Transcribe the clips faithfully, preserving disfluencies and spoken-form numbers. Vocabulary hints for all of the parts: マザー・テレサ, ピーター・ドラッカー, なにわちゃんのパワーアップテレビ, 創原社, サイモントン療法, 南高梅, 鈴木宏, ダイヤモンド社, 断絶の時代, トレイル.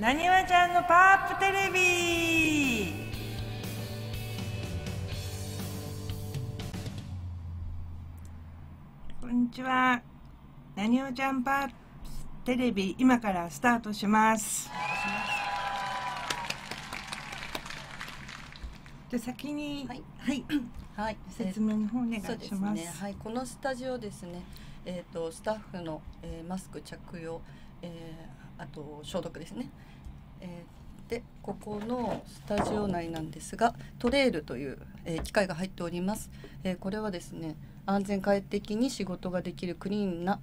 なにわちゃんのパワーアップテレビ。こんにちは。なにわちゃんパワーアップテレビ、今からスタートします。じゃ先に、はい、はいはい、説明の方お願いします。そうですね、はい、このスタジオですね。えっとスタッフの、えー、マスク着用、えー、あと消毒ですね、えー、でここのスタジオ内なんですがトレイルという、えー、機械が入っております、えー、これはですね安全快適に仕事ができるクリーンな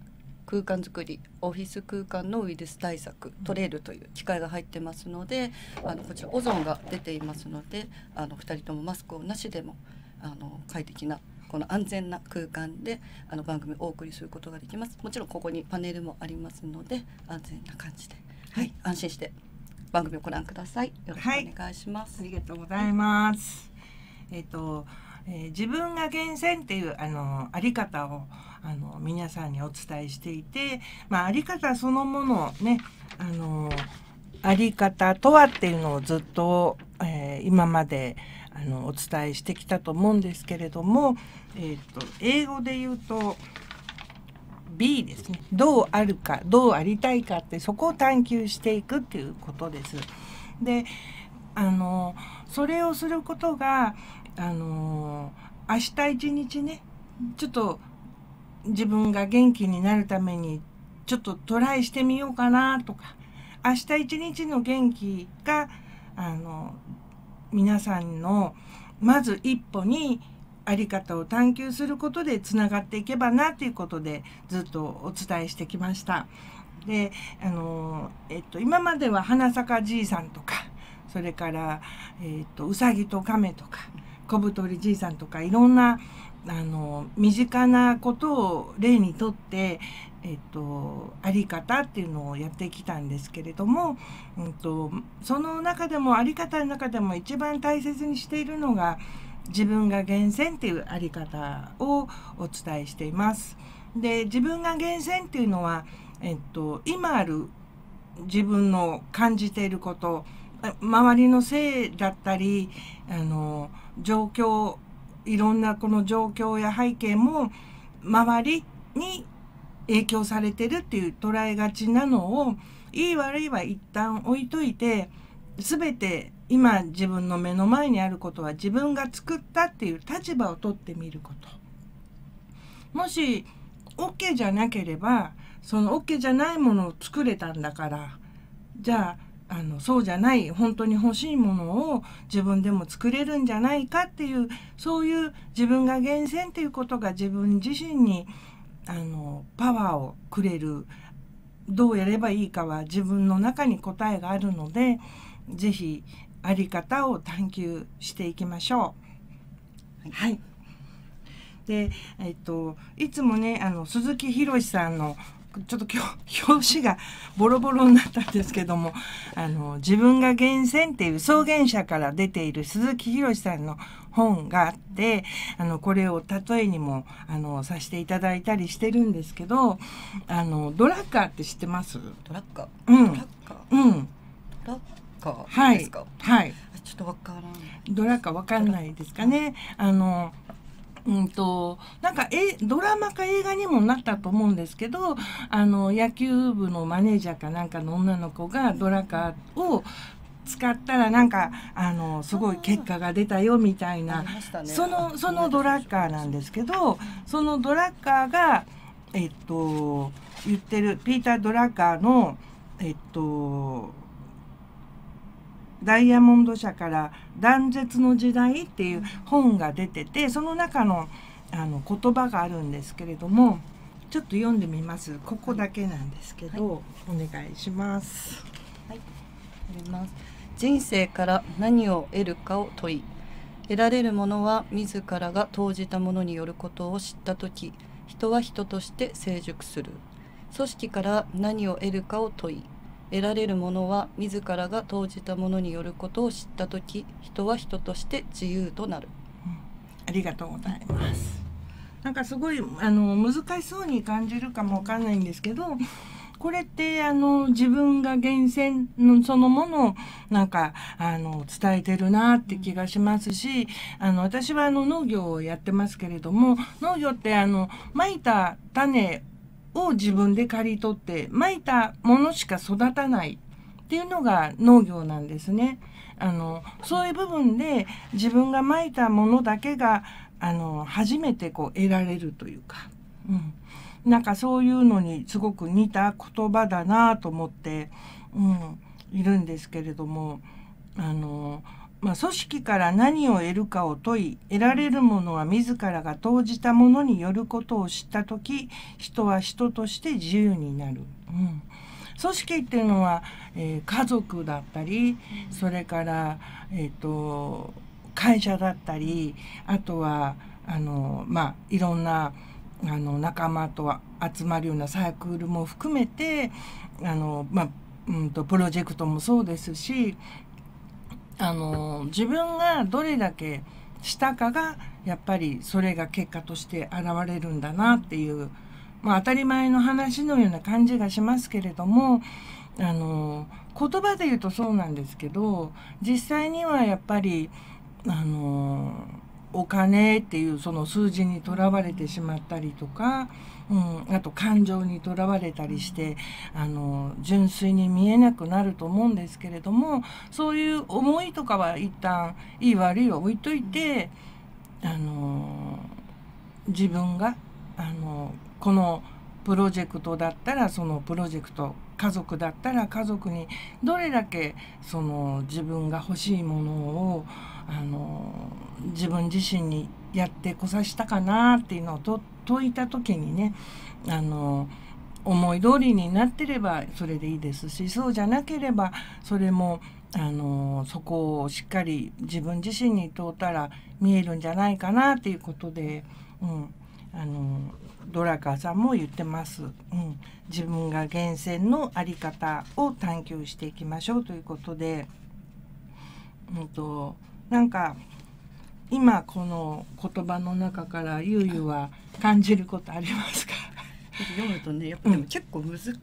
空間づくりオフィス空間のウイルス対策トレイルという機械が入ってますのであのこちらオゾンが出ていますのであのふたりともマスクをなしでもあの快適なこの安全な空間であの番組をお送りすることができます。もちろんここにパネルもありますので安全な感じで、はい、はい、安心して番組をご覧ください。よろしくお願いします。はい、ありがとうございます。えっと、えー、自分が厳選っていうあのあり方をあの皆さんにお伝えしていて、まああり方そのものね、あのあり方とはっていうのをずっと、えー、今まであのお伝えしてきたと思うんですけれども、えーと、英語で言うと ビー ですね。どうあるかどうありたいかってそこを探求していくっていうことです。であのそれをすることがあの明日一日ねちょっと自分が元気になるためにちょっとトライしてみようかなとか明日一日の元気があの皆さんのまず一歩にあり方を探求することでつながっていけばなということでずっとお伝えしてきました。であの、えっと、今までは花咲かじいさんとかそれから、えっと、うさぎと亀とか小太りじいさんとかいろんなあの身近なことを例にとって、えっと、あり方っていうのをやってきたんですけれども、うん、とその中でもあり方の中でも一番大切にしているのが自分が厳選っていうあり方をお伝えしています。で自分が厳選っていうのは、えっと、今ある自分の感じていること周りのせいだったりあの状況いろんなこの状況や背景も周りに影響されてるっていう捉えがちなのをいい悪いは一旦置いといて全て今自分の目の前にあることは自分が作ったっていう立場を取ってみることもし OK じゃなければその OK じゃないものを作れたんだからじゃああのそうじゃない本当に欲しいものを自分でも作れるんじゃないかっていうそういう自分が厳選っていうことが自分自身にあのパワーをくれるどうやればいいかは自分の中に答えがあるので是非あり方を探求していきましょう。はい、はい、で、えっと、いつもねあの鈴木宏さんのちょっと今日表紙がボロボロになったんですけどもあの自分が厳選っていう創原社から出ている鈴木宏さんの本があってあのこれを例えにもあのさせていただいたりしてるんですけどあのドラッカーって知ってます？ドラッカー、うん、ドラッカー、うん、ドラッカーですか？はい、はい、ちょっとわからないドラッカーわかんないですかねあのうんとなんかえドラマか映画にもなったと思うんですけどあの野球部のマネージャーかなんかの女の子がドラカーを使ったらなんかあのすごい結果が出たよみたいな、ね、そのそのドラッカーなんですけどそのドラッカーが、えっと、言ってるピーター・ドラッカーの、えっと、ダイヤモンド社から「断絶の時代」っていう本が出ててその中の、あの言葉があるんですけれどもちょっと読んでみます。ここだけなんですけど、はい、お願いします。はい、読みます。人生から何を得るかを問い得られるものは自らが投じたものによることを知った時人は人として成熟する。組織から何を得るかを問い得られるものは自らが投じたものによることを知った時人は人として自由となる、うん、ありがとうございます。なんかすごいあの難しそうに感じるかもわかんないんですけどこれってあの自分が源泉のそのものをなんかあの伝えてるなって気がしますし、あの私はあの農業をやってますけれども、農業ってあのまいた種を自分で刈り取ってまいたものしか育たないっていうのが農業なんですね。あのそういう部分で自分がまいたものだけがあの初めてこう得られるというか、うん、なんかそういうのにすごく似た言葉だなと思って、うん、いるんですけれども、あの、まあ、組織から何を得るかを問い、得られるものは自らが投じたものによることを知った時、人は人として自由になる。うん、組織っていうのは、えー、家族だったり、それからえっと会社だったり、あとはあのまあいろんなあの仲間と集まるようなサークルも含めて、あのまあうんとプロジェクトもそうですし、あの自分がどれだけしたかがやっぱりそれが結果として現れるんだなっていう、まあ、当たり前の話のような感じがしますけれども、あの言葉で言うとそうなんですけど、実際にはやっぱりあのお金っていうその数字にとらわれてしまったりとか、うん、あと感情にとらわれたりしてあの純粋に見えなくなると思うんですけれども、そういう思いとかは一旦いい悪いを置いといて、あの自分があのこのプロジェクトだったらそのプロジェクト、家族だったら家族にどれだけその自分が欲しいものをあの自分自身にやってこさしたかなっていうのをと問いた時にね、あの思い通りになってればそれでいいですし、そうじゃなければそれもあのそこをしっかり自分自身に問うたら見えるんじゃないかなっていうことで、うん、あのドラカーさんも言ってます、うん、自分が源泉の在り方を探求していきましょうということで、うんとなんか今この言葉の中からゆうゆうは感じることありますか？読むとね、やっぱでも結構難し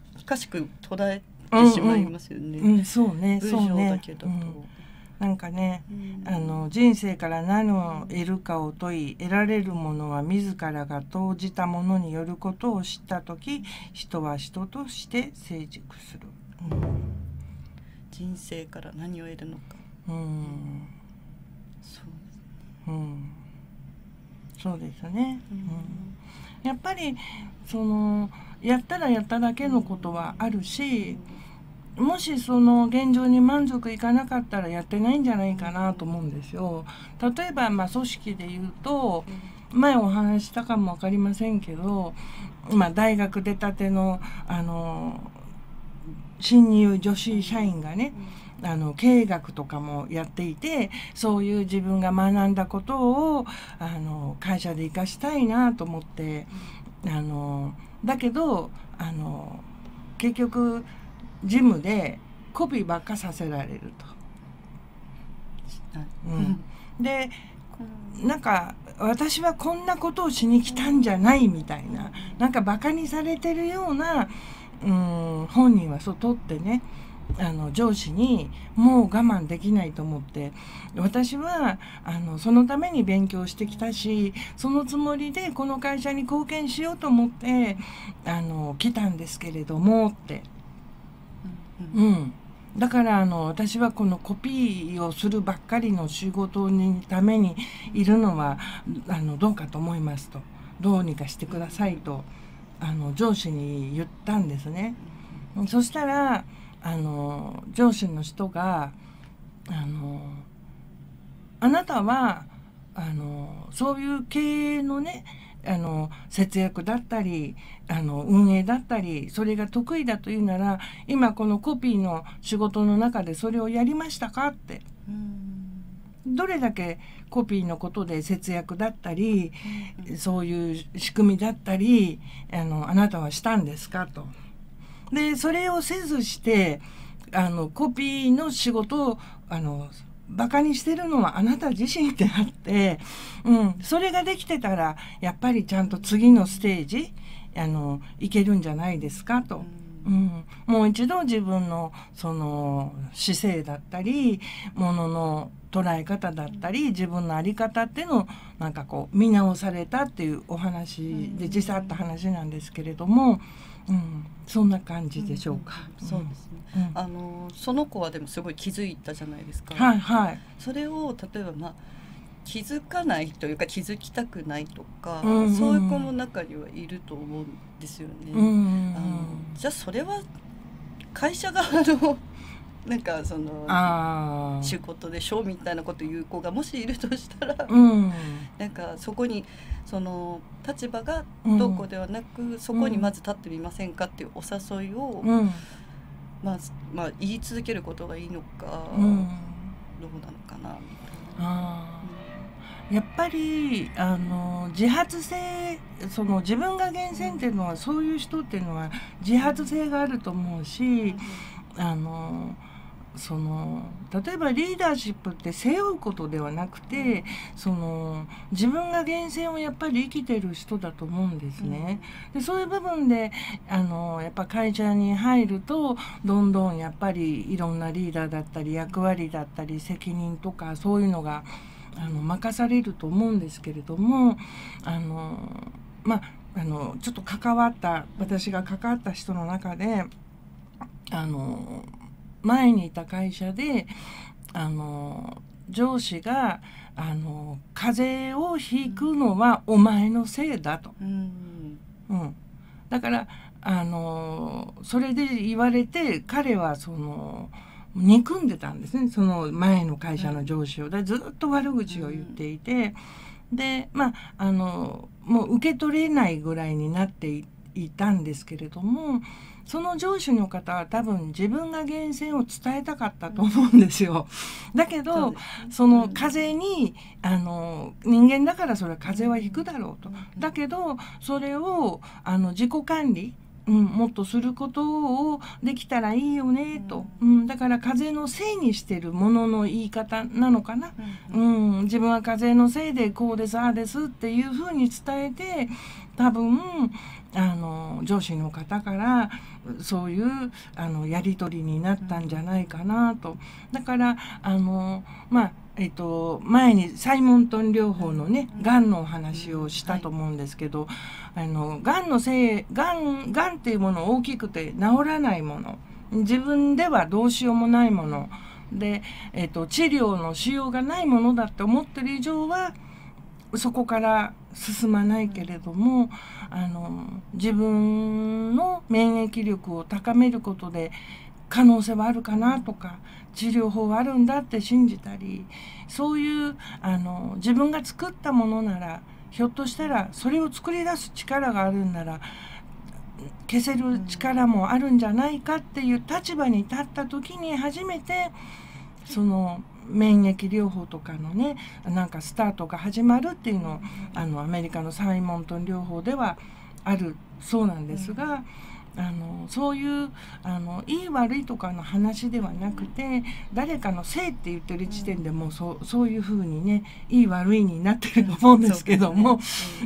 く捉えてしまいますよね。うんうんうん、そうね、そうね。なんかね、あの人生から何を得るかを問い、得られるものは自らが投じたものによることを知った時、人は人として成熟する。うん、人生から何を得るのか。うん、そうですね。うん、そうですね。うん、やっぱりそのやったらやっただけのことはあるし。もしその現状に満足いかなかったらやってないんじゃないかなと思うんですよ。例えばまあ組織で言うと、前お話したかも分かりませんけど、まあ、大学出たての、あの新入女子社員がね、あの経営学とかもやっていて、そういう自分が学んだことをあの会社で生かしたいなと思って、あのだけどあの結局ジムでコピーばっかさせられると。うん、でなんか私はこんなことをしに来たんじゃないみたいな、なんかバカにされてるような、うん、本人はそう取ってね、あの上司にもう我慢できないと思って、私はあのそのために勉強してきたし、そのつもりでこの会社に貢献しようと思ってあの来たんですけれどもって。うん、だからあの私はこのコピーをするばっかりの仕事のためにいるのはあのどうかと思いますと、どうにかしてくださいとあの上司に言ったんですね。そしたらあの上司の人があの「あなたはあのそういう経営のねあの節約だったりあの運営だったり、それが得意だというなら今このコピーの仕事の中でそれをやりましたか?」ってどれだけコピーのことで節約だったりそういう仕組みだったり あのあなたはしたんですかと。でそれをせずしてあのコピーの仕事をあのバカにしてるのはあなた自身ってなって、うん、それができてたらやっぱりちゃんと次のステージあのいけるんじゃないですかと、ううん、もう一度自分のその姿勢だったりものの捉え方だったり自分の在り方っていうのをなんかこう見直されたっていうお話で実際あった話なんですけれども、うん、そんな感じでしょうか。そうですね、うん、あのその子はでもすごい気づいたじゃないですか。はいはい、それを例えば、まあ、気づかないというか気づきたくないとか、うんうん、そういう子も中にはいると思うんですよね。うんうん、あのじゃあそれは会社側のなんかその仕事でしょみたいなこと言う子がもしいるとしたら、うん、なんかそこにその立場がどうこうではなく、うん、そこにまず立ってみませんかっていうお誘いを、うん、まあ、まあ言い続けることがいいのか、うん、どうなのかなみたいな。やっぱりあの自発性、その自分が厳選っていうのはそういう人っていうのは自発性があると思うし、あのその例えばリーダーシップって背負うことではなくて、その自分が厳選をやっぱり生きてる人だと思うんですね。でそういう部分であのやっぱ会社に入るとどんどんやっぱりいろんなリーダーだったり役割だったり責任とかそういうのがあの任されると思うんですけれども、あのまああのちょっと関わった私が関わった人の中であの前にいた会社であの上司があの「風邪をひくのはお前のせいだ」と。うんうん、だからあのそれで言われて彼はその。憎んでたんですね、その前の会社の上司を。でずっと悪口を言っていて、でまああのもう受け取れないぐらいになっていたんですけれども、その上司の方は多分自分が厳選を伝えたかったと思うんですよ。だけど そ, その風にあの人間だからそれは風は引くだろうと。だけどそれをあの自己管理うん、もっとすることをできたらいいよねと、うんうん、だから風のせいにしてるものの言い方なのかな、うんうん、自分は風のせいでこうですああですっていうふうに伝えて、多分あの上司の方からそういうあのやり取りになったんじゃないかなと。だからあの、まあえっと、前にサイモントン療法のね、がんのお話をしたと思うんですけど、あのがんのせいがんがんっていうもの大きくて治らないもの、自分ではどうしようもないもので、えっと、治療のしようがないものだって思ってる以上はそこから進まないけれども、あの自分の免疫力を高めることで可能性はあるかなとか、治療法はあるんだって信じたり、そういうあの自分が作ったものなら、ひょっとしたらそれを作り出す力があるんなら消せる力もあるんじゃないかっていう立場に立った時に初めてその免疫療法とかのね、なんかスタートが始まるっていうのをあのアメリカのサイモントン療法ではあるそうなんですが。うん、あのそういうあのいい悪いとかの話ではなくて、誰かのせいって言ってる時点でもう そ, そういうふうにね、いい悪いになってると思うんですけども、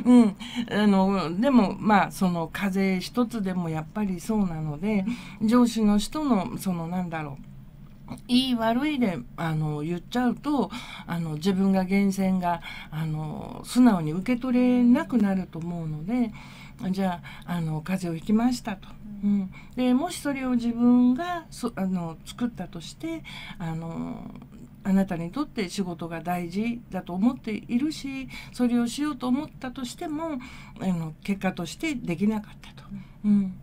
うん、あのでもまあその風一つでもやっぱりそうなので、上司の人のそのなんだろう、いい悪いであの言っちゃうと、あの自分が厳選があの素直に受け取れなくなると思うので、じゃあ、 あの風邪をひきましたと、うん、でもしそれを自分がそあの作ったとして、あのあなたにとって仕事が大事だと思っているし、それをしようと思ったとしてもあの結果としてできなかったと。うん、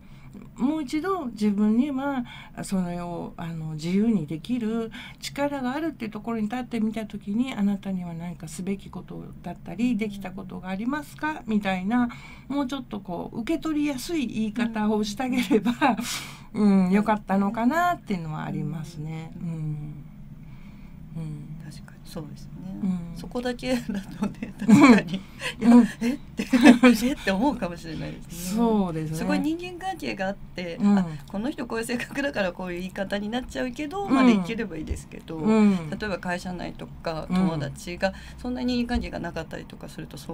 もう一度自分にはそれをあの自由にできる力があるっていうところに立ってみた時に、あなたには何かすべきことだったりできたことがありますかみたいな、もうちょっとこう受け取りやすい言い方をしてあげれば、うん、よかったのかなっていうのはありますね。うん、うん、確かにそうですね、うん、そこだけだとね確かに、うん、いやえってえって思うかもしれないですね。そうですね、すごい人間関係があって、うん、あこの人こういう性格だからこういう言い方になっちゃうけど、うん、までいければいいですけど、うん、例えば会社内とか友達がそんなに人間関係がなかったりとかするとそう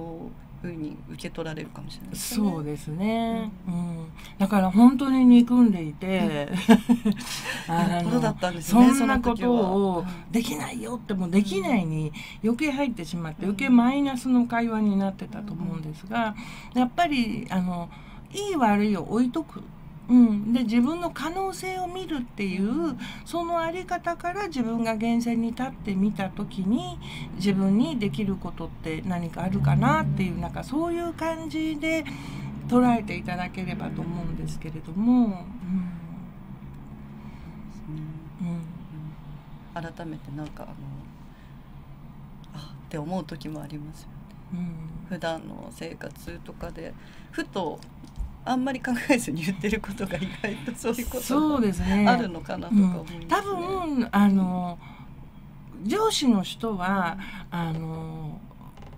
いうふうに受け取られるかもしれないですね。そうですね、うんうん、だから本当に憎んでいて、うん、あのだったんですね、そんなことをできないよってもできないに余計入ってしまって余計マイナスの会話になってたと思うんですが、やっぱりあのいい悪いを置いとく、うん、で自分の可能性を見るっていうその在り方から自分が源泉に立ってみた時に自分にできることって何かあるかなっていう、なんかそういう感じで捉えていただければと思うんですけれども。うんうん、改めてなんかあのあって思う時もありますよね、うん、普段の生活とかでふとあんまり考えずに言ってることが意外とそういうことがあるのかなとか思いますね。うん、多分あの上司の人はあの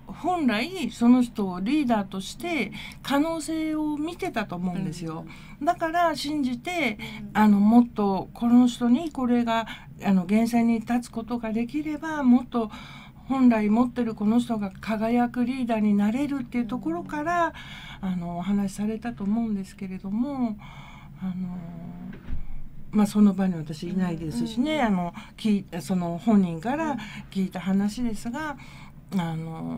本来その人をリーダーとして可能性を見てたと思うんですよ。だから信じてあのもっとこの人にこれがあの源泉に立つことができればもっと本来持ってるこの人が輝くリーダーになれるっていうところからあのお話しされたと思うんですけれども、あのまあその場に私いないですしね、あのきその本人から聞いた話ですが。あの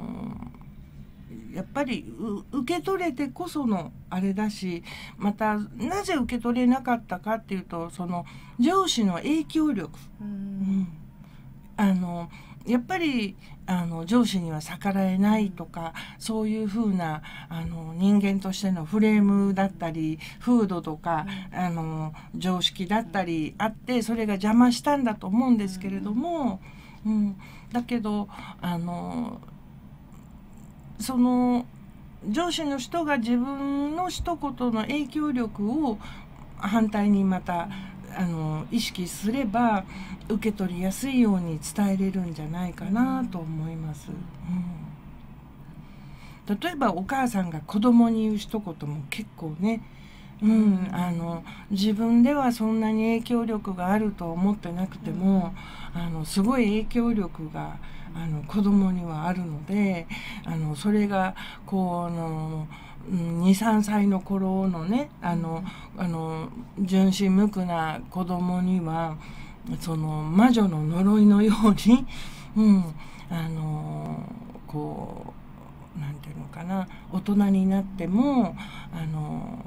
やっぱり受け取れてこそのあれだし、またなぜ受け取れなかったかっていうとその上司の影響力、うん、うん、あのやっぱりあの上司には逆らえないとかそういうふうなあの人間としてのフレームだったり風土とか、うん、あの常識だったりあってそれが邪魔したんだと思うんですけれども。うんうん、だけどあのその上司の人が自分の一言の影響力を反対にまたあの意識すれば受け取りやすいように伝えれるんじゃないかなと思います。うん、例えばお母さんが子供に言う一言も結構ね、うん、あの自分ではそんなに影響力があると思ってなくても、うん、あのすごい影響力があの子供にはあるので、あのそれがこうのにさんさいの頃のねあの、うん、あの純真無垢な子供にはその魔女の呪いのように、うん、あのこうなんていうのかな、大人になってもあの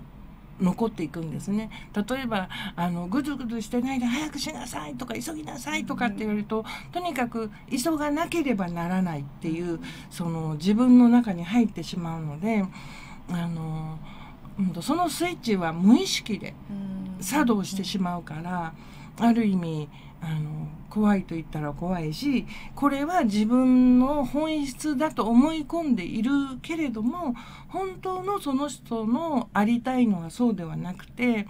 残っていくんですね。例えばあのぐずぐずしてないで早くしなさいとか急ぎなさいとかって言われると、とにかく急がなければならないっていうその自分の中に入ってしまうので、あのそのスイッチは無意識で作動してしまうから、ある意味あの怖いと言ったら怖いし、これは自分の本質だと思い込んでいるけれども本当のその人のありたいのはそうではなくて、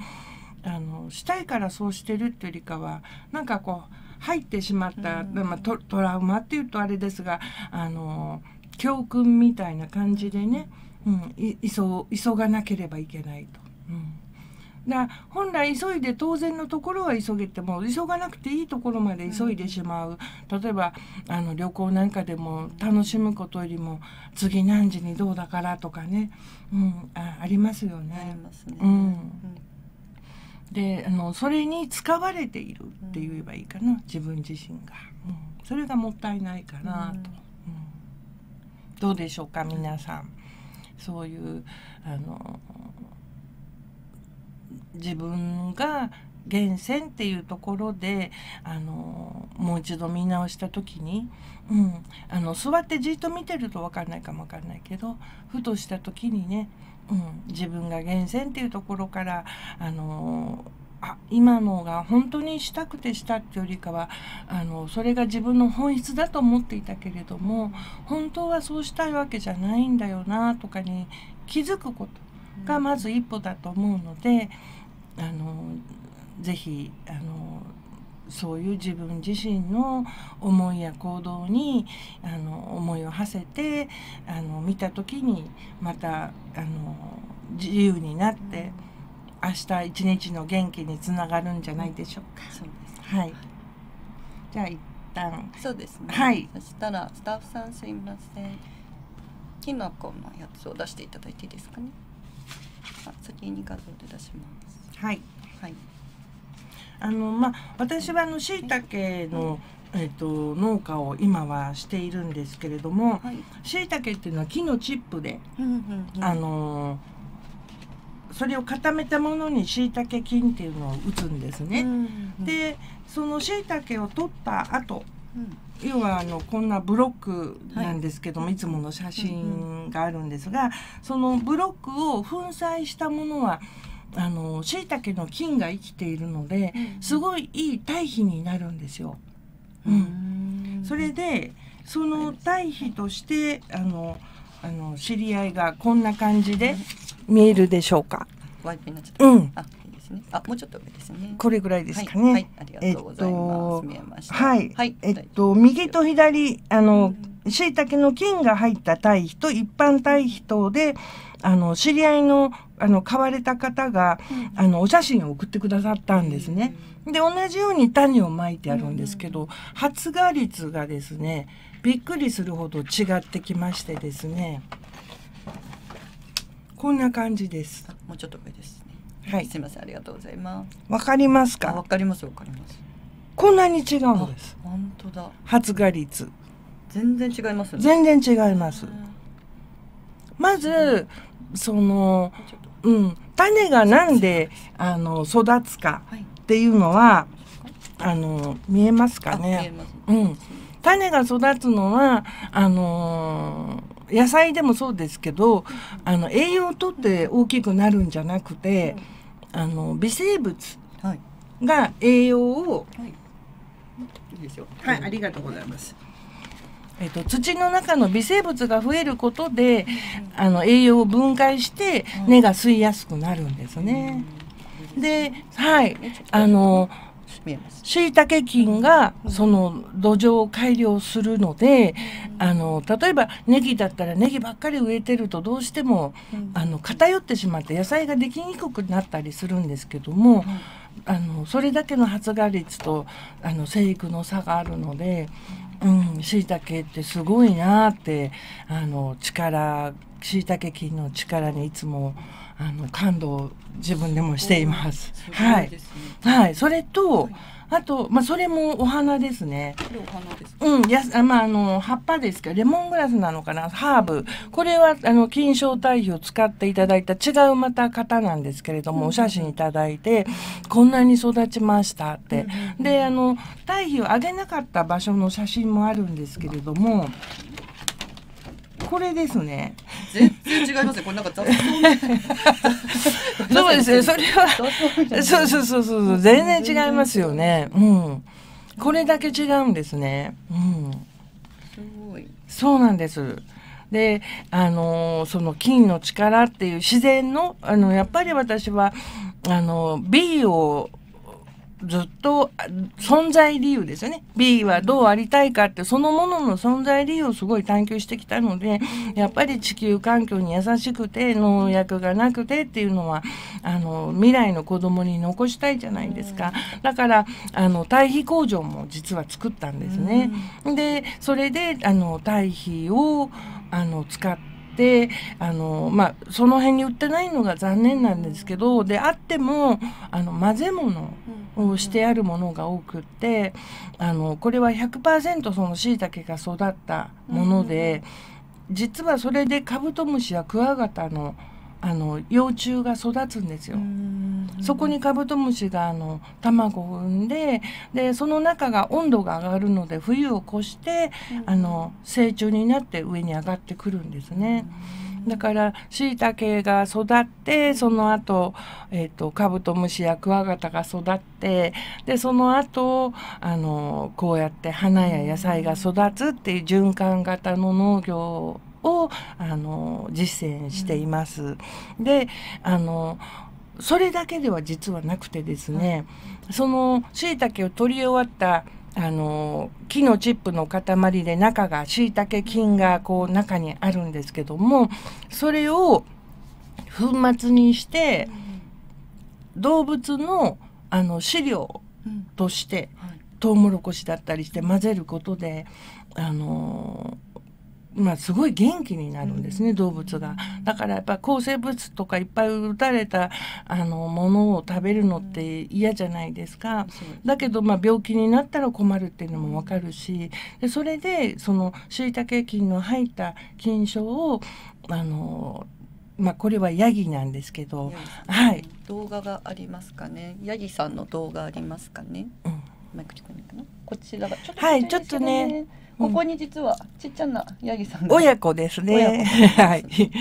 あのしたいからそうしてるっていうよりかはなんかこう入ってしまった、まあ、ト、トラウマっていうとあれですが、あの教訓みたいな感じでね、うん、い、急、急がなければいけないと。うんだ本来急いで当然のところは急げても急がなくていいところまで急いでしまう、うん、例えばあの旅行なんかでも楽しむことよりも次何時にどうだからとかね、うん、あ, ありますよね。ありますね、うんうん、であのそれに使われているって言えばいいかな、自分自身が、うん、それがもったいないかなと、うんうん、どうでしょうか皆さん、そういうあの自分が源泉っていうところであのもう一度見直した時に、うん、あの座ってじっと見てると分かんないかも分かんないけど、ふとした時にね、うん、自分が源泉っていうところからあのあ今のが本当にしたくてしたっていうよりかはあのそれが自分の本質だと思っていたけれども本当はそうしたいわけじゃないんだよなとかに気づくことがまず一歩だと思うので、あのぜひあのそういう自分自身の思いや行動にあの思いを馳せてあの見た時にまたあの自由になって明日一日の元気につながるんじゃないでしょうか。そうです、はい、じゃあ一旦そうですね、はい、そしたらスタッフさんすいません、きのこのやつを出していただいていいですかね。あ、先に画像で出します。はい、はい、あのまあ私はあの椎茸の、はい、えっと農家を今はしているんですけれども、はい、椎茸っていうのは木のチップで、あのそれを固めたものに椎茸菌っていうのを打つんですね。うんうん、でその椎茸を取った後、うん、要はあのこんなブロックなんですけども、はい、いつもの写真があるんですが、そのブロックを粉砕したものはあの椎茸の菌が生きているので、すごいいい堆肥になるんですよ。うん、それでその堆肥としてあのあの知り合いがこんな感じで見えるでしょうか。ワイプになっちゃった。うん。あ、いいですね。あ、もうちょっと上ですね。これぐらいですかね。はい、ありがとうございます。見えました。はい、はい、えっと右と左あの椎茸の菌が入った堆肥と一般堆肥とで。あの知り合いのあの買われた方が、うん、あのお写真を送ってくださったんですね。うん、で同じように種をまいてあるんですけど、うん、発芽率がですねびっくりするほど違ってきましてですね、こんな感じです。もうちょっと上ですね。はい。すみません、ありがとうございます。わかりますか？わかりますわかります。こんなに違うんです。本当だ。発芽率全然違いますね。全然違います。まず、うんそのうん、種がなんであの育つかっていうのは、はい、あの見えますかね。うん、種が育つのはあのー、野菜でもそうですけど、あの栄養をとって大きくなるんじゃなくて、あの微生物が栄養を、はい、いいですよ。はい、ありがとうございます。えっと、土の中の微生物が増えることで、うん、あの栄養を分解して根が吸いやすくなるんですね。うん、で、はい、あの椎茸菌がその土壌を改良するので、うん、あの例えばネギだったらネギばっかり植えてるとどうしても、うん、あの偏ってしまって野菜ができにくくなったりするんですけども、うん、あのそれだけの発芽率とあの生育の差があるので。うん、しいたけってすごいなーってあの力しいたけ菌の力にいつもあの感動を自分でもしています。すごいですね。はい、はい、それと、はい、あとまあそれもお花ですね。これお花ですか？うん、やあまああの葉っぱですけどレモングラスなのかなハーブ、これはあの菌床堆肥を使っていただいた違うまた方なんですけれども、うん、お写真いただいてこんなに育ちましたって、うん、であの堆肥をあげなかった場所の写真もあるんですけれども。これですね。全然違いますね。これなんか雑草。そうですね。それはそうそうそうそう全然違いますよね。うん。これだけ違うんですね。うん。すごい。そうなんです。で、あのその菌の力っていう自然のあのやっぱり私はあの B をずっと存在理由ですよね。 B はどうありたいかってそのものの存在理由をすごい探求してきたので、やっぱり地球環境に優しくて農薬がなくてっていうのはあの未来の子供に残したいじゃないですか。だからあの堆肥工場も実は作ったんですね。でそれであの堆肥をあの使ってであのまあ、その辺に売ってないのが残念なんですけど、であってもあの混ぜ物をしてあるものが多くって、あのこれは ひゃくパーセント その椎茸が育ったもので、実はそれでカブトムシやクワガタのあの幼虫が育つんですよ。そこにカブトムシがあの卵を産んで、でその中が温度が上がるので冬を越してあの成虫になって上に上がってくるんですね。だからしいたけが育ってその後、えー、とカブトムシやクワガタが育って、でその後あのこうやって花や野菜が育つっていう循環型の農業ををあの実践しています。であのそれだけでは実はなくてですね、うん、その椎茸を取り終わったあの木のチップの塊で中が椎茸菌がこう中にあるんですけども、それを粉末にして、うん、動物のあの飼料として、うんはい、トウモロコシだったりして混ぜることであのまあすごい元気になるんですね、うん、動物が。だからやっぱ抗生物とかいっぱい打たれたあのものを食べるのって嫌じゃないですか。うん、だけどまあ病気になったら困るっていうのもわかるし、でそれでその椎茸菌の入った菌床をあのまあこれはヤギなんですけど、はい、動画がありますかね。ヤギさんの動画ありますかね。うん、マイク近いかな。こちらがちょっと、ね、はいちょっとね。ここに実はちっちゃなヤギさんが親子ですね。はい。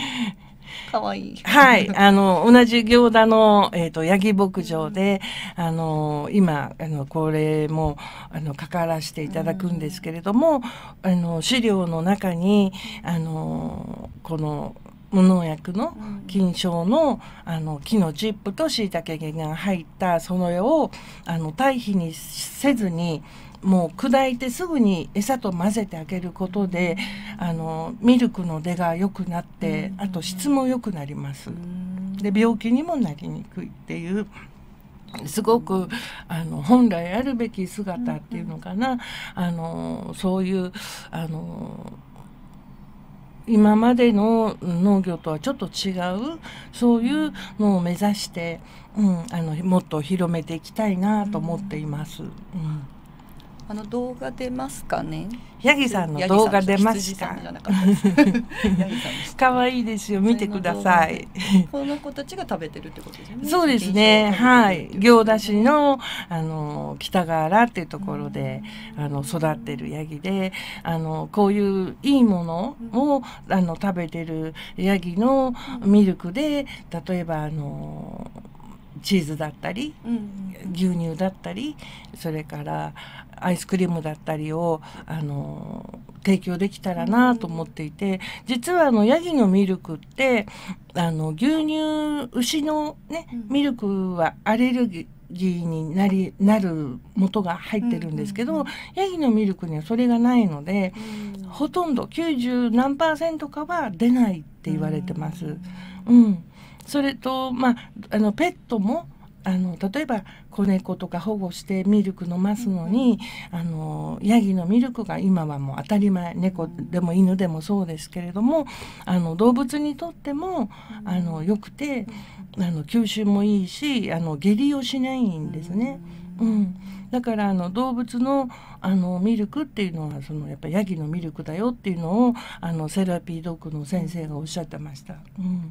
かわいい。はい。あの、同じ行田の、えっと、ヤギ牧場で、あの、今、あの、これも、あの、関わらせていただくんですけれども、あの、飼料の中に、あの、この、無農薬の菌床のあの木のチップと椎茸菌が入ったそのよをあの堆肥にせずにもう砕いてすぐに餌と混ぜてあげることであのミルクの出が良くなってあと質も良くなります。で病気にもなりにくいっていうすごくあの本来あるべき姿っていうのかな、あのそういうあの今までの農業とはちょっと違うそういうのを目指して、うん、あのもっと広めていきたいなと思っています。うん、あの動画出ますかね。ヤギさんの動画出ました。可愛いですよ。見てください。この子たちが食べてるってことですね。そうですね。はい。行田市のあの北河原っていうところで、うん、あの育ってるヤギで、あのこういういいものを、うん、あの食べてるヤギのミルクで、例えばあの。チーズだったり牛乳だったりそれからアイスクリームだったりをあの提供できたらなと思っていて、実はあのヤギのミルクってあの牛乳牛の、ね、ミルクはアレルギーになりなる元が入ってるんですけど、ヤギのミルクにはそれがないので、うん、ほとんどきゅうじゅうなんパーセントかは出ないって言われてます。うん、それと、まあ、あのペットもあの例えば子猫とか保護してミルク飲ますのに、うん、あのヤギのミルクが今はもう当たり前、猫でも犬でもそうですけれども、あの動物にとってもあのよくてあの吸収もいいしあの下痢をしないんですね。うんうん、だからあの動物の、あのミルクっていうのはそのやっぱりヤギのミルクだよっていうのをあのセラピードッグの先生がおっしゃってました。うん、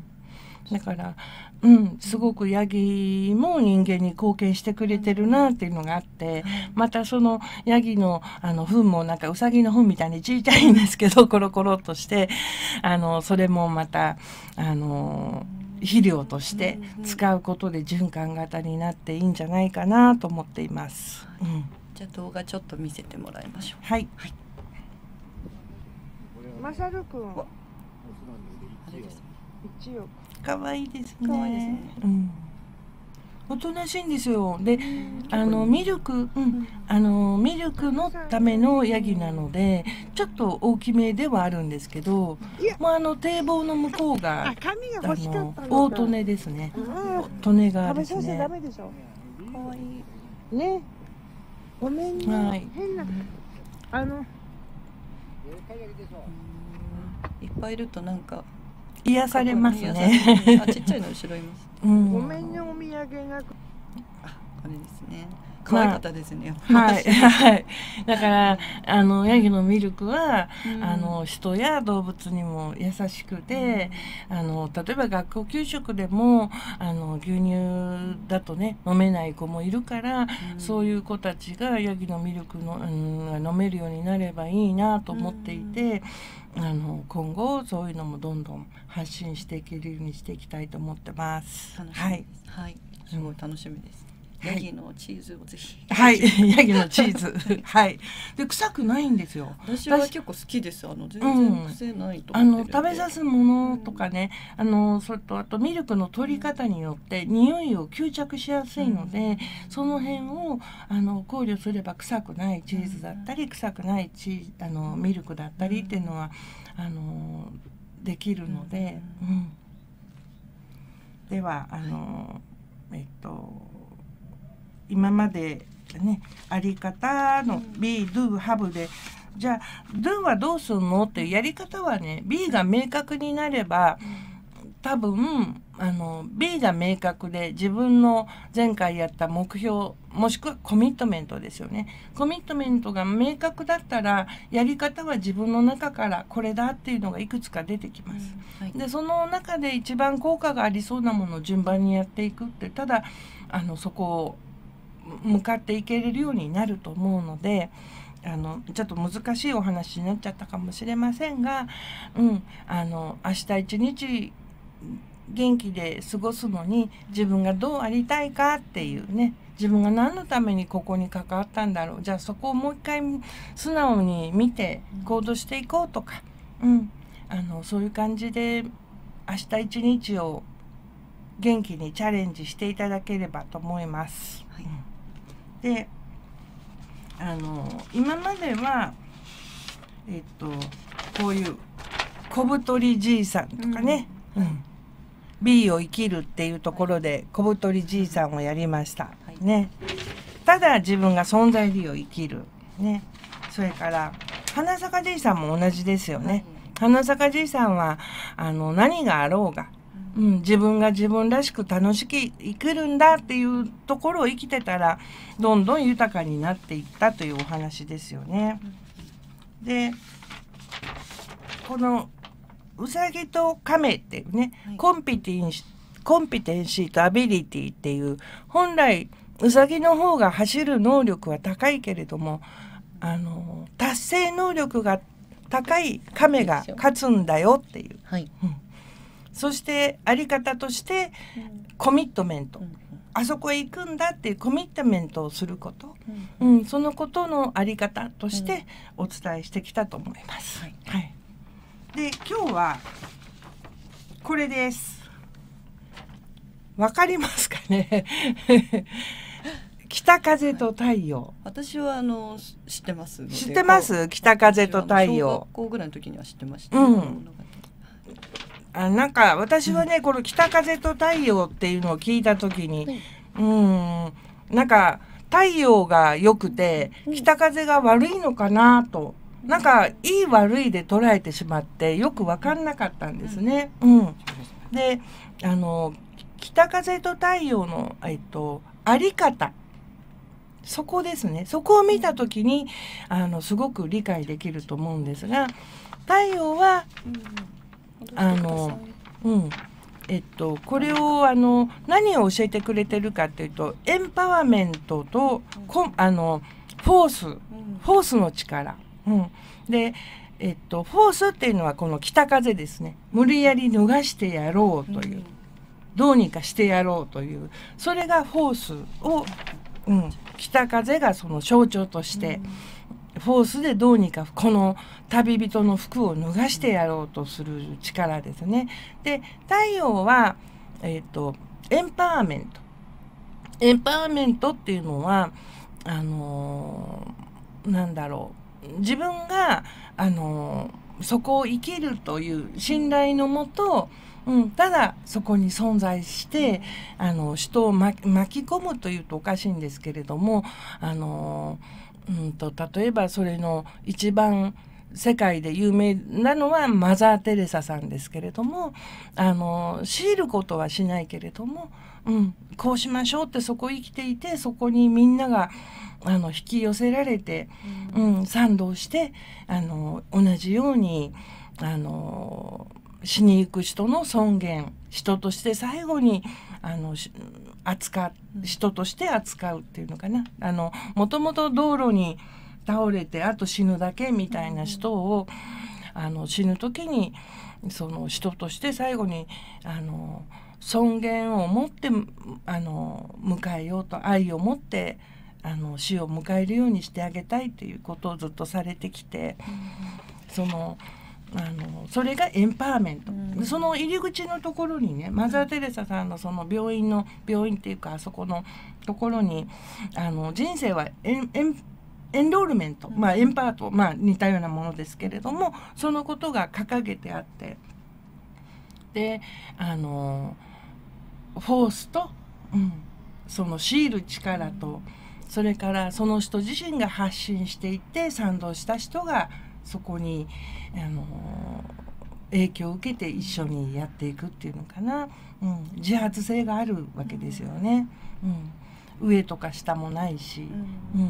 だから、うん、すごくヤギも人間に貢献してくれてるなっていうのがあって、またそのヤギのあの糞もなんかウサギの糞みたいにちいちゃいんですけどコロコロっとしてあのそれもまたあの肥料として使うことで循環型になっていいんじゃないかなと思っています。うん、じゃあ動画ちょっと見せてもらいましょう。はい。はい、マサル君。あれです。いちおく。可愛いですね。おとなしいんですよ。で、あのミルク、うん、あのミルクのためのヤギなので、ちょっと大きめではあるんですけど、もうあの堤防の向こうがあの大トネですね。トネがですね。可愛いね。ごめんね。はい、変なあのいっぱいいるとなんか。癒されますね。あ、ちっちゃいの後ろいます。うん、ごめんね、お土産が。あ、これですね。可愛かったですね。はい、はい。だから、あのヤギのミルクは、うん、あの人や動物にも優しくて。うん、あの例えば学校給食でも、あの牛乳だとね、飲めない子もいるから。うん、そういう子たちがヤギのミルクの、うん、飲めるようになればいいなと思っていて。うん、あの今後そういうのもどんどん発信していけるようにしていきたいと思ってます。はい、はい、すごい楽しみです。ヤギのチーズをぜひ。はい、ヤギのチーズ。はい。で、臭くないんですよ。私は結構好きです。あの、全然癖ないと思ってるんで。あの、食べさすものとかね、あの、それと、あとミルクの取り方によって、匂いを吸着しやすいので。その辺を、あの、考慮すれば、臭くないチーズだったり、臭くないチー、あの、ミルクだったりっていうのは。あの、できるので。うん。では、あの、えっと。今までね、あり方の ビー do have で、じゃあ do はどうするのっていうやり方はね、 ビー が明確になれば多分あの ビー が明確で、自分の前回やった目標もしくはコミットメントですよね。コミットメントが明確だったら、やり方は自分の中からこれだっていうのがいくつか出てきます。うん、はい、でその中で一番効果がありそうなものを順番にやっていくって、ただあのそこを向かっていけれるようになると思うので、あのちょっと難しいお話になっちゃったかもしれませんが、うん、あの明日一日元気で過ごすのに、自分がどうありたいかっていうね、自分が何のためにここに関わったんだろう、じゃあそこをもう一回素直に見て行動していこうとか、うん、あのそういう感じで明日一日を元気にチャレンジしていただければと思います。はい、で、あの今までは、えっと、こういう小太りじいさんとかね、うんうん、ビー を生きるっていうところで小太りじいさんをやりました、はい、ね。ただ自分が存在理由を生きる、ね、それから花咲かじいさんも同じですよね。花咲かじいさんはあの何があろうが、うん、自分が自分らしく楽しく生きるんだっていうところを生きてたら、どんどん豊かになっていったというお話ですよね。で、このうさぎと亀っていうね、コンピテンシ、コンピテンシーとアビリティっていう、本来うさぎの方が走る能力は高いけれども、あの達成能力が高い亀が勝つんだよっていう。はい、うん、そしてあり方としてコミットメント、うん、あそこへ行くんだっていうコミットメントをすること、うんうん、そのことのあり方としてお伝えしてきたと思います。はい、はい、で今日はこれです。わかりますかね。北風と太陽、はい、私はあの知ってます。知ってます。北風と太陽。小学校ぐらいの時には知ってました。うん。あ、なんか私はね、この「北風と太陽」っていうのを聞いた時に、うん、なんか太陽が良くて北風が悪いのかなと、なんかいい悪いで捉えてしまって、よく分かんなかったんですね。うん、で、あの北風と太陽の、えっと、あり方、そこですね。そこを見た時にあのすごく理解できると思うんですが、太陽は、あの、うん、えっとこれをあの何を教えてくれてるかっていうと、エンパワーメントとこあのフォース、フォースの力、うん、で、えっとフォースっていうのはこの北風ですね。無理やり脱がしてやろうという、どうにかしてやろうという、それがフォースを、うん、北風がその象徴として。フォースでどうにかこの旅人の服を脱がしてやろうとする力ですね。で、太陽は、えーと、エンパワーメント。エンパワーメントっていうのはあのー、なんだろう、自分が、あのー、そこを生きるという信頼のもと、うん、ただそこに存在してあの人を巻き込むというとおかしいんですけれども、あのーうんと例えばそれの一番世界で有名なのはマザー・テレサさんですけれども、あの強いることはしないけれども、うん、こうしましょうって、そこ生きていて、そこにみんながあの引き寄せられて、うんうん、賛同してあの同じようにあの死に行く人の尊厳、人として最後にあの扱人として扱うっていうのかな、あのもともと道路に倒れてあと死ぬだけみたいな人を、あの死ぬ時にその人として最後にあの尊厳を持ってあの迎えようと、愛を持ってあの死を迎えるようにしてあげたいということをずっとされてきて、うん、そのあのそれがエンパワーメント、うん、その入り口のところにね、マザー・テレサさんのその病院の病院っていうかあそこのところにあの人生はエンエンエンロールメント、まあ、エンパワーと、まあ、似たようなものですけれども、そのことが掲げてあって、であのフォースと、うん、その強いる力と、それからその人自身が発信していって賛同した人がそこにあの影響を受けて一緒にやっていくっていうのかな、うん、自発性があるわけですよね、うん、上とか下もないし、うんうん、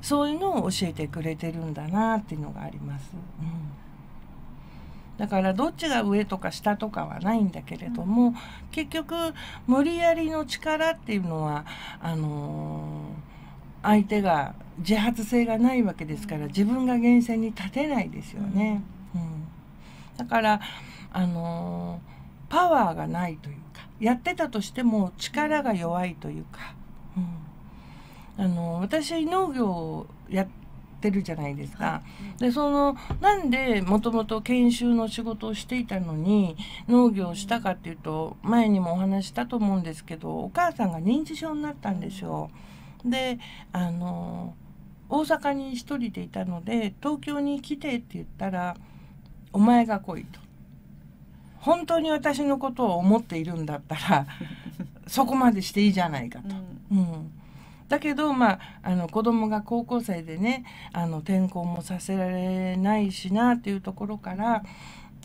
そういうのを教えてくれてるんだなっていうのがあります、うん、だからどっちが上とか下とかはないんだけれども、うん、結局無理やりの力っていうのはあのー、相手が自発性がないわけですから、自分が源泉に立てないですよね、うんうん、だからあのー、パワーがないというか、やってたとしても力が弱いというか、うん、あの私農業をやってるじゃないですか。でそのなんでもともと研修の仕事をしていたのに農業をしたかっていうと、前にもお話したと思うんですけど、お母さんが認知症になったんですよ。であの大阪に一人でいたので、東京に来てって言ったら「お前が来い」と。本当に私のことを思っているんだったらそこまでしていいじゃないかと。うん、だけど、まあ、あの子供が高校生でね、あの転校もさせられないしなっていうところから、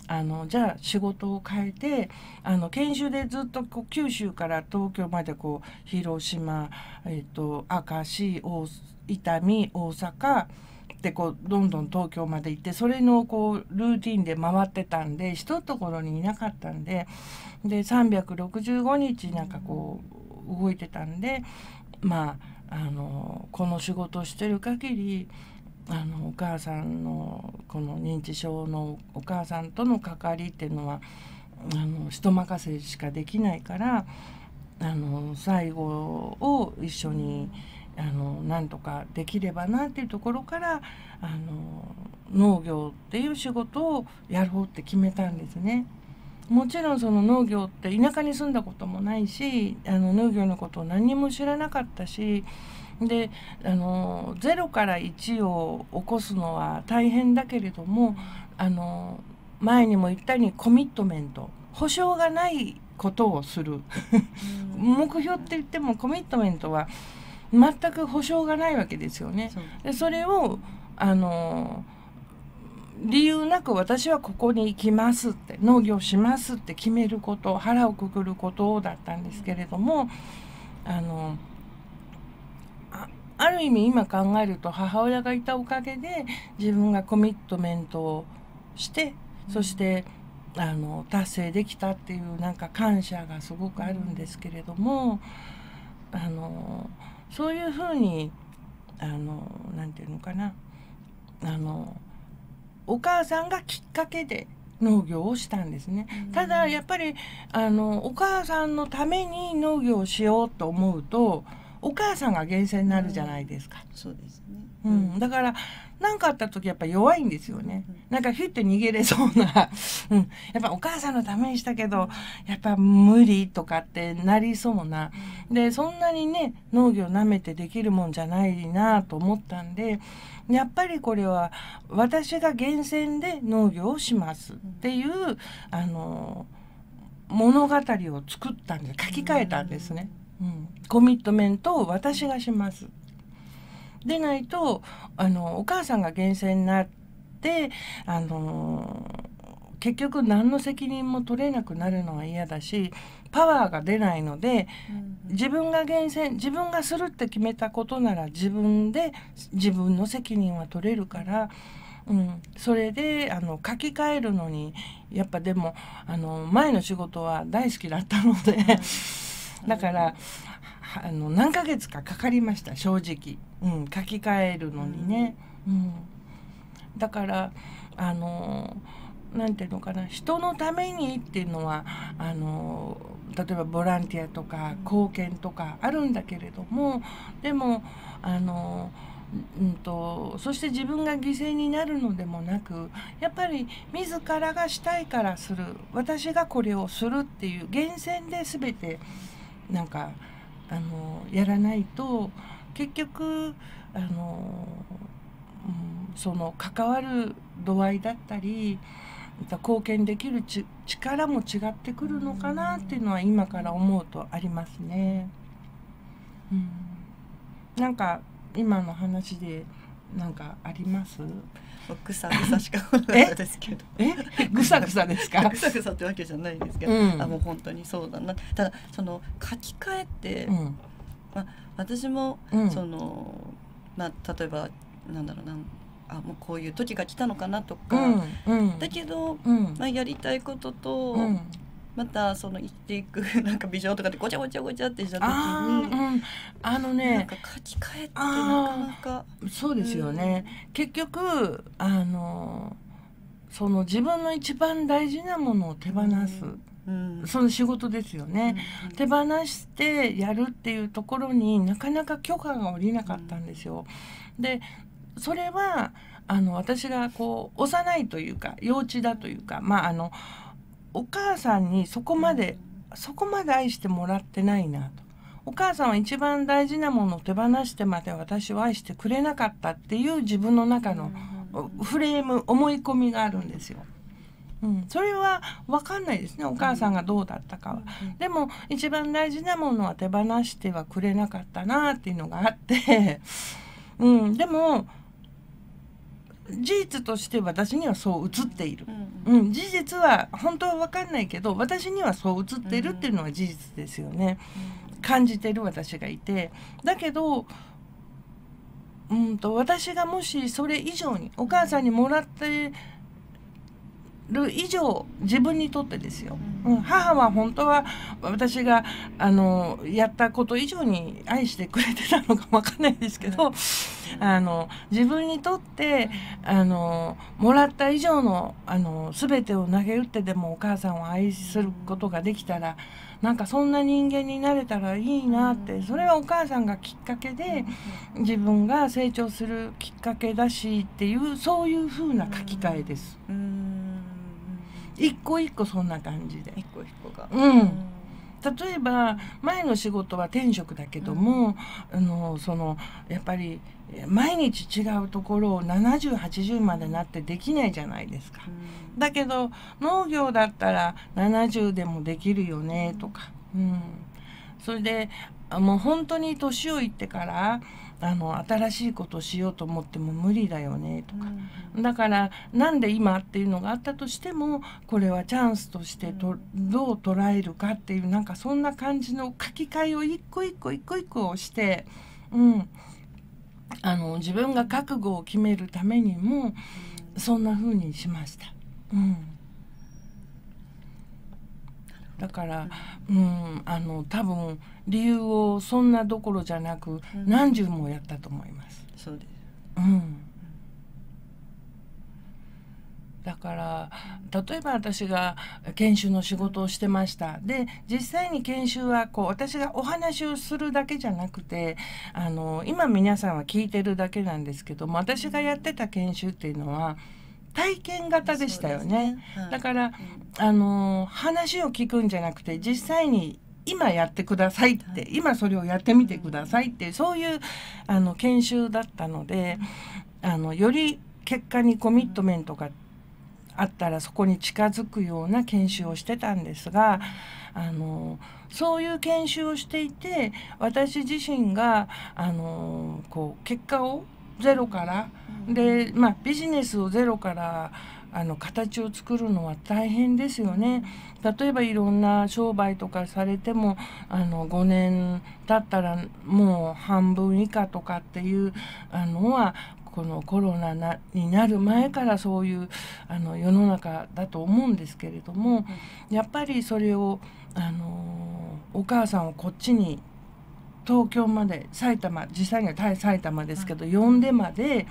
あのじゃあ仕事を変えて、あの研修でずっとこう九州から東京までこう広島、えーと、明石、大伊丹、大阪でこうどんどん東京まで行って、それのこうルーティンで回ってたんで、一ところにいなかったんで、でさんびゃくろくじゅうごにちなんかこう動いてたんで、まああのこの仕事をしてる限り、あのお母さんのこの認知症のお母さんとの関わりっていうのはあの人任せしかできないから、あの最後を一緒にあのなんとかできればなっていうところから、あの農業っていう仕事をやろうって決めたんですね。もちろんその農業って田舎に住んだこともないし、あの農業のことを何にも知らなかったし、であのゼロからいちを起こすのは大変だけれども、あの前にも言ったようにコミットメント、保証がないことをする目標って言ってもコミットメントは全く保証がないわけですよね。でそれをあの理由なく私はここに行きますって、農業しますって決めること、腹をくくることだったんですけれども、あの あ, ある意味今考えると、母親がいたおかげで自分がコミットメントをして、そしてあの達成できたっていう、なんか感謝がすごくあるんですけれども、あのそういうふうにあのなんていうのかな、あのお母さんがきっかけで農業をしたんですね。ただやっぱりあのお母さんのために農業をしようと思うと、お母さんが源泉になるじゃないですか。うん、そうですね。うん、だから何かあった時やっぱ弱いんですよね。うん、なんかヒュッて逃げれそうなうん、やっぱお母さんのためにしたけどやっぱ無理とかってなりそうな、でそんなにね農業なめてできるもんじゃないなと思ったんで、やっぱりこれは私が厳選で農業をしますっていう、うん、あの物語を作ったんで、書き換えたんですね。うんうん、コミットメントを私がしますでないと、あのお母さんが厳選になって、あの結局何の責任も取れなくなるのは嫌だし、パワーが出ないので、自分が厳選、自分がするって決めたことなら自分で自分の責任は取れるから、うん、それであの書き換えるのにやっぱでもあの前の仕事は大好きだったのでだからあの何ヶ月かかかりました、正直、うん、書き換えるのにね。うん、だからあのなんていうのかな、人のためにっていうのはあの例えばボランティアとか貢献とかあるんだけれども、でもあの、うんと、そして自分が犠牲になるのでもなく、やっぱり自らがしたいからする、私がこれをするっていう源泉で全てなんかあのやらないと、結局あの、うん、その関わる度合いだったり貢献できるち力も違ってくるのかなっていうのは今から思うとありますね。うん、なんか今の話でなんかあります？ぐさぐさしか思わないですけど。え？ぐさぐさですか？ぐさぐさってわけじゃないですけど、うん、あもう本当にそうだな。ただその書き換えって、うん、まあ私も、うん、そのまあ例えばなんだろうな。あもうこういう時が来たのかなとか、うん、だけど、うん、まあやりたいことと、うん、またその生きていくなんかビジョンとかでごちゃごちゃごちゃってした時に あ,、うん、あのねなんか書き換えってなかなかそうですよね、うん、結局あのその自分の一番大事なものを手放す、うんうん、その仕事ですよね、うん、手放してやるっていうところになかなか許可が下りなかったんですよ。でそれはあの私がこう幼いというか幼稚だというか、まあ、あのお母さんにそこまでそこまで愛してもらってないなと、お母さんは一番大事なものを手放してまで私を愛してくれなかったっていう自分の中のフレーム思い込みがあるんですよ。うん、それは分かんないですね、お母さんがどうだったかは。でも一番大事なものは手放してはくれなかったなっていうのがあってうん、でも事実として私にはそう映っている、うんうん、事実は本当は分かんないけど私にはそう映っているっていうのは事実ですよね、うん、感じてる私がいて、だけど、うん、と私がもしそれ以上にお母さんにもらってる以上自分にとってですよ、うん、母は本当は私があのやったこと以上に愛してくれてたのかわかんないですけど、あの自分にとってあのもらった以上のあの全てを投げ打ってでもお母さんを愛することができたら、なんかそんな人間になれたらいいなって、それはお母さんがきっかけで自分が成長するきっかけだしっていう、そういうふうな書き換えです。一個一個そんな感じで、一個一個が、うん、例えば前の仕事は転職だけども、うん、あのそのやっぱり毎日違うところをななじゅうはちじゅうまでなってできないじゃないですか、うん、だけど農業だったらななじゅうでもできるよねとか、うん、それでもう本当に年をいってからあの新しいことをしようと思っても無理だよねとか、うん、だからなんで今っていうのがあったとしてもこれはチャンスとしてとどう捉えるかっていう、なんかそんな感じの書き換えを一個一個一個一個して、うん、あの自分が覚悟を決めるためにもそんな風にしました。うんだから、うん、あの多分理由をそんなどころじゃなく、うん、何十もやったと思います。そうです。うん。うん、だから例えば私が研修の仕事をしてました。で実際に研修はこう私がお話をするだけじゃなくて、あの今皆さんは聞いてるだけなんですけども、私がやってた研修っていうのは体験型でしたよね。はい、だから、うん、あの話を聞くんじゃなくて実際に今やってくださいって、はい、今それをやってみてくださいって、うん、そういうあの研修だったので、うん、あのより結果にコミットメントがあったらそこに近づくような研修をしてたんですが、あのそういう研修をしていて私自身があのこう結果をゼロから、うん、で、まあ、ビジネスをゼロからあの形を作るのは大変ですよね。例えばいろんな商売とかされてもあのごねん経ったらもう半分以下とかっていうあのはこのコロナなになる前からそういうあの世の中だと思うんですけれども、やっぱりそれをあのお母さんをこっちに東京まで埼玉実際には埼玉ですけど、うん、呼んでまで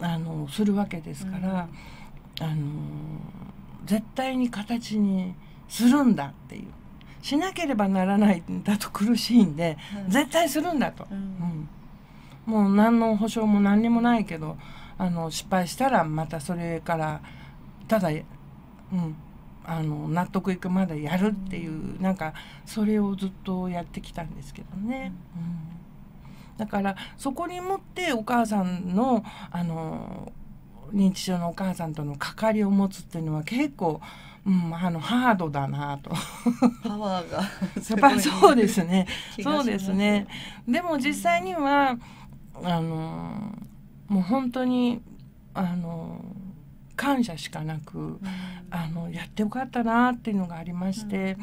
あのするわけですから、うん、あの絶対に形にするんだっていう、しなければならないんだと苦しいんで、うん、絶対するんだと、うんうん、もう何の保証も何にもないけど、あの失敗したらまたそれからただ、うん、あの納得いくまでやるっていう、うん、なんかそれをずっとやってきたんですけどね。うんうん、だからそこにもってお母さんのあの認知症のお母さんとの関わりを持つっていうのは結構、うん、あのハードだなと。パワーがすごい。そうですね。そうですね。でも実際にはあのもう本当にあの感謝しかなく、うん、あのやってよかったなっていうのがありまして。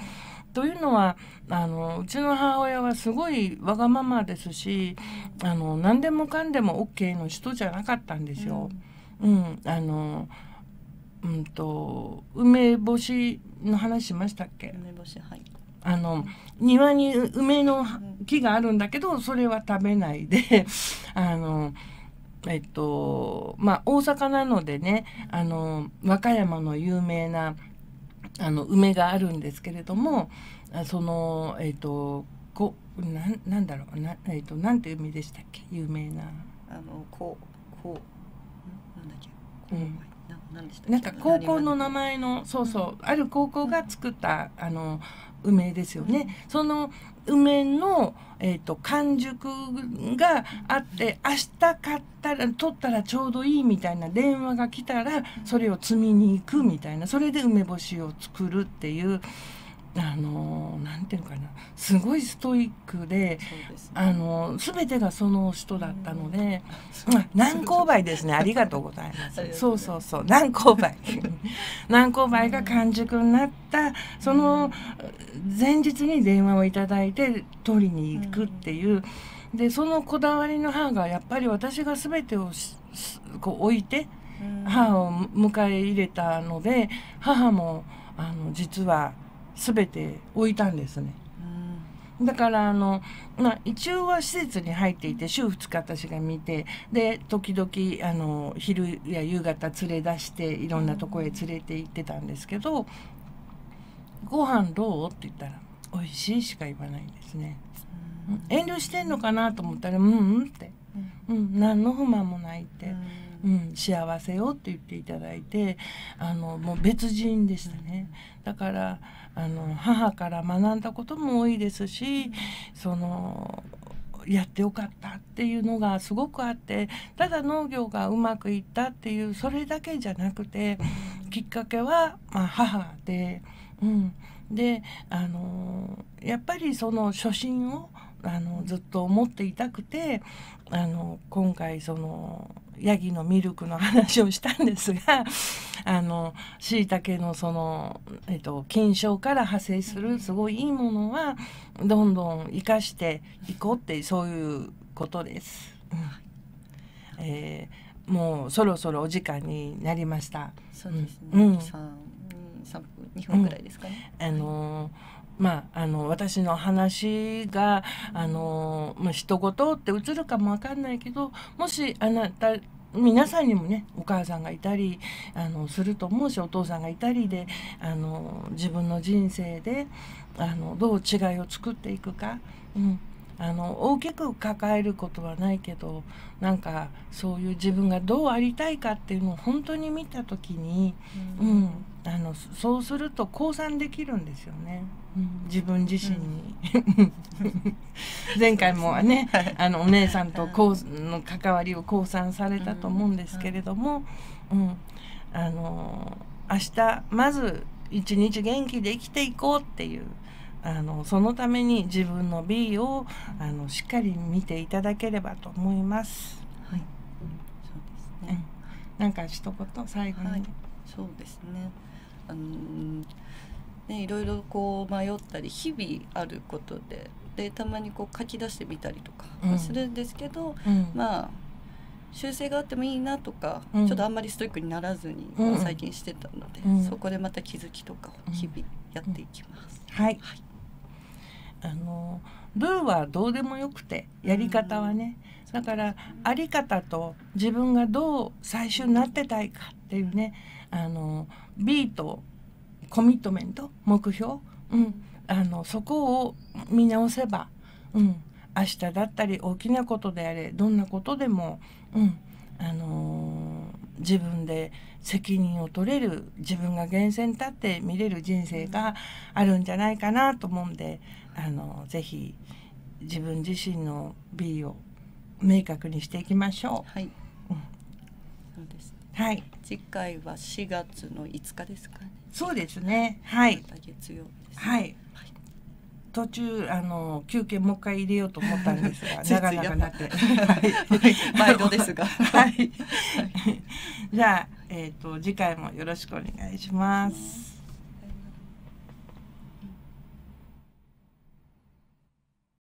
うん、というのはあのうちの母親はすごいわがままですし、あの何でもかんでも オーケー の人じゃなかったんですよ。うん、あの、うんと梅干しの話しましたっけ？梅干し、はい、あの庭に梅の木があるんだけどそれは食べないであのえっとまあ大阪なのでね、あの和歌山の有名なあの梅があるんですけれども、そのえっ、ー、とこなんなんだろうな、えっ、ー、となんていう梅でしたっけ、有名なあのこうこうなんだっけ、こう、うん、な, なんでしたっけ、なんか高校の名前の、そうそう、うん、ある高校が作ったあの梅ですよね。うん、その梅のえっ、ー、と完熟があって明日買ったら取ったらちょうどいいみたいな電話が来たらそれを摘みに行くみたいな、それで梅干しを作るっていうあのー、なんていうかな、すごいストイックで、あのー、全てがその人だったので、南高梅ですね、ありがとうございます。そうそうそう、南高梅南高梅が完熟になったその前日に電話をいただいて取りに行くっていう、でそのこだわりの母がやっぱり私が全てをこう置いて母を迎え入れたので、母もあの実は全て置いたんですね。うん、だからあの、まあ、一応は施設に入っていて週ふつか私が見て、で時々あの昼や夕方連れ出していろんなとこへ連れて行ってたんですけど「うん、ご飯どう?」って言ったら「おいしい」しか言わないんですね。うん、遠慮してんのかなと思ったら「うんうん」って「うん、うん、何の不満もない」って「うん、うん、幸せよ」って言っていただいて、あのもう別人でしたね。だからあの母から学んだことも多いですし、そのやってよかったっていうのがすごくあって、ただ農業がうまくいったっていうそれだけじゃなくて、きっかけは、まあ、母で、うん、であのやっぱりその初心をあのずっと思っていたくて、あの今回そのヤギのミルクの話をしたんですが、あの椎茸のその、えっと、菌床から派生するすごいいいものはどんどん生かしていこうって、そういうことです。うん、えー、もうそろそろお時間になりました。そうですね。うん、さんぷんにふんぐらいですかね。うん、あのーまあ、あの私の話があの、まあ、人事って映るかもわかんないけど、もしあなた皆さんにもね、お母さんがいたりあのすると思うし、お父さんがいたりで、あの自分の人生であのどう違いを作っていくか、うん、あの大きく抱えることはないけど、なんかそういう自分がどうありたいかっていうのを本当に見た時に、うん、うん、あのそうすると降参できるんですよね。自分自身に、うん、前回もね、はい、あのお姉さんとこうの関わりを降参されたと思うんですけれども、うん、あの明日まず一日元気で生きていこうっていう、あのそのために自分の ビー をあのしっかり見ていただければと思います。はい、そうですね。うん、なんか一言最後に、はい、そうですね。あのーね、いろいろこう迷ったり日々あることで、でたまにこう書き出してみたりとかするんですけど、うん、まあ修正があってもいいなとか、うん、ちょっとあんまりストイックにならずに、うん、最近してたので、うん、そこでまた気づきとかを日々やっていきます。はい。あのルーはどうでもよくて、やり方はね、うん、だからあり方と自分がどう最終になってたいかっていうね、あの ビー とコミットメント、目標、うん、あのそこを見直せば、うん、明日だったり大きなことであれどんなことでも、うんあのー、自分で責任を取れる自分が源泉立って見れる人生があるんじゃないかなと思うんで、あのー、ぜひ自分自身の B を明確にしていきましょう。はい、うん、そうですね。はい、次回はしがつのいつかですかね。そうですね。はい。月曜日ですね。はい。途中あの休憩もう一回入れようと思ったんですが長々なって、はい、毎度ですが、はい。じゃあえっと次回もよろしくお願いします。